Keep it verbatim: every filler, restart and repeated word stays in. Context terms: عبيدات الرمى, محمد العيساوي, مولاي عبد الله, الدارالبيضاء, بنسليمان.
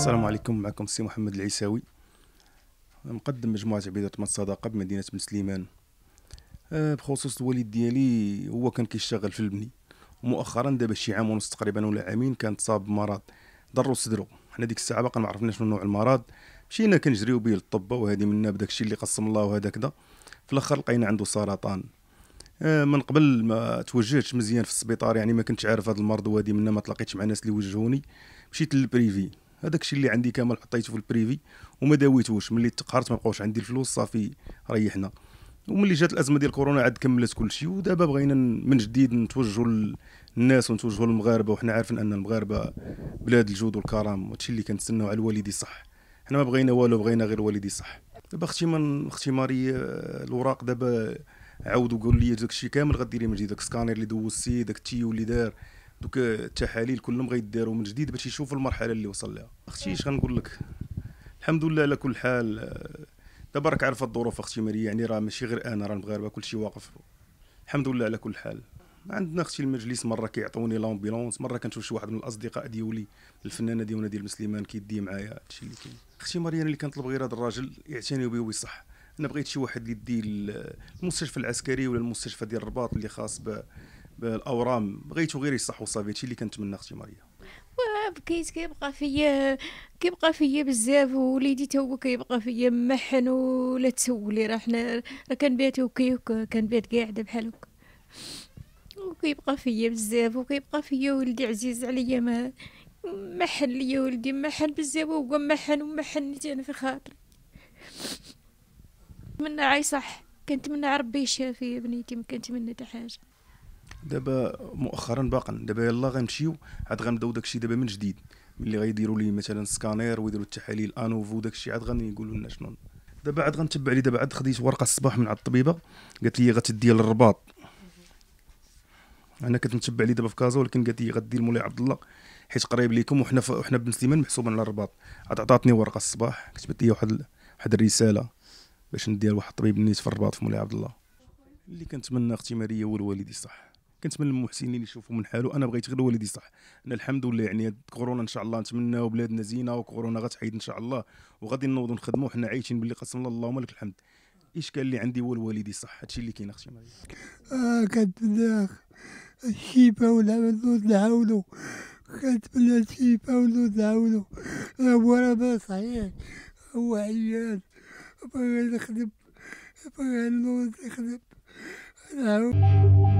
السلام عليكم، معكم السي محمد العيساوي، مقدم مجموعة عبيدات الرمى الصداقة بمدينة بنسليمان. بخصوص الوالد ديالي، هو كان كيشتغل في البني، ومؤخرا دابا شي عام ونص تقريبا ولا عامين كان تصاب بمرض ضرو صدرو. حنا ديك الساعة باقا ما عرفناش شنو نوع المرض، مشينا كنجريو به للطبة وهادي منا بداك الشيء اللي قسم الله وهذا كذا، في الاخر لقينا عنده سرطان. من قبل ما توجهتش مزيان في السبيطار، يعني ما كنتش عارف هذا المرض وهادي منا، ما تلاقيتش مع ناس اللي وجهوني، مشيت للبريفي، هذاك الشيء اللي عندي كامل حطيته في البريفي وما داويتوش. ملي تقهرت ما بقاوش عندي الفلوس، صافي ريحنا. وملي جات الازمه ديال كورونا عاد كملت كل شيء، ودابا بغينا من جديد نتوجهوا للناس ونتوجهوا للمغاربه، وحنا عارفين ان المغاربه بلاد الجود والكرم، وهادشي اللي كنتسناو على والدي صح. حنا ما بغينا والو، بغينا غير والدي صح. دابا اختي من اختي ماري الوراق دابا عاودوا قالوا لي داك الشيء كامل غديريه من جديد، داك السكانير اللي دوزتي، داك التيو اللي دار، دوك التحاليل كلهم غيداروا من جديد باش يشوفوا المرحله اللي وصل لها. اختي اش غنقول لك، الحمد لله على كل حال. دابا راك عارفه الظروف اختي مريم، يعني راه ماشي غير انا، راه المغاربه كلشي واقف. الحمد لله على كل حال. عندنا اختي المجلس، مره كيعطوني لامبيلونس، مره كنشوف شي واحد من الاصدقاء ديولي الفنانه ديالنا ديال بنسليمان كيدي معايا. هادشي اللي كاين اختي مريم، اللي كنطلب غير هذا الراجل يعتنيوا بيه ويصح. انا بغيت شي واحد يدي المستشفى العسكري ولا المستشفى ديال الرباط اللي خاص ب بالاورام، بغيتو غير يصحوا صافي. هادشي اللي كنتمنى اختي ماريا. بكيت كيبقى فيا كيبقى فيا بزاف، ووليدي تا هو كيبقى فيا محن ولا تسولي، راه حنا راه كنبات وكي كنبات قاعده بحال هكا، وكيبقى فيا بزاف، وكيبقى فيا ولدي عزيز عليا، ما محن ليا ولدي، محن بزاف، وهو محن ومحن حتى انا في خاطري. كنتمنى عاي صح، كنتمنى ربي يشافي بنيتي، ما كنتمنى حتى حاجه. دابا مؤخرا باقا دابا يلا غنمشيو عاد غنبداو داكشي دابا من جديد، ملي غيديروا لي مثلا سكانير ويديروا التحاليل انوفو داكشي عاد غنقولوا لنا شنو. دابا عاد غنتبع لي، دابا عاد خديت ورقه الصباح من عند الطبيبه قالت لي غتدي للرباط. انا كنت متبع لي دابا في كازا، ولكن قالت لي غدي لمولاي عبد الله حيت قريب ليكم، وحنا وحنا بنسليمان محسوبين على الرباط. عاد عطاتني ورقه الصباح، كتبت لي واحد واحد الرساله باش ندير واحد الطبيب نيت في الرباط في مولاي عبد الله. اللي كنتمنى اختي ماريا هو الوالدي صح، كنتمنى المحسنين اللي يشوفوا من حاله. انا بغيت غير والدي صح. انا الحمد لله يعني كورونا ان شاء الله نتمناو بلادنا زينه، وكورونا غتعيد ان شاء الله، وغادي نوضوا نخدموا وحنا عايشين باللي قسم الله. اللهم لك الحمد. الاشكال اللي عندي هو الوالدي صح، هادشي اللي كاين اختي مريم. اه كنتمنى الشفاء والعود نعاونو، كنتمنى الشفاء والعود نعاونو. هو راه ما صحيح، هو عيان، باغي نخدم، باغي نوض نخدم.